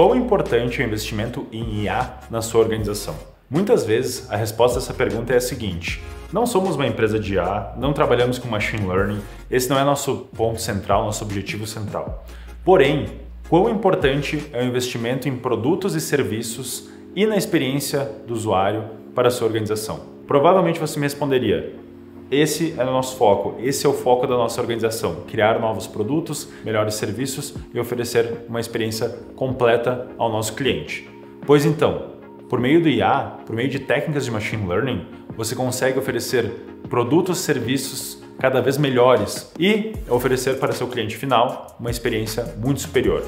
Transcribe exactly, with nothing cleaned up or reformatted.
Quão importante é o investimento em I A na sua organização? Muitas vezes, a resposta a essa pergunta é a seguinte: não somos uma empresa de I A, não trabalhamos com machine learning, esse não é nosso ponto central, nosso objetivo central. Porém, quão importante é o investimento em produtos e serviços e na experiência do usuário para a sua organização? Provavelmente você me responderia: esse é o nosso foco, esse é o foco da nossa organização, criar novos produtos, melhores serviços e oferecer uma experiência completa ao nosso cliente. Pois então, por meio do I A, por meio de técnicas de machine learning, você consegue oferecer produtos e serviços cada vez melhores e oferecer para seu cliente final uma experiência muito superior.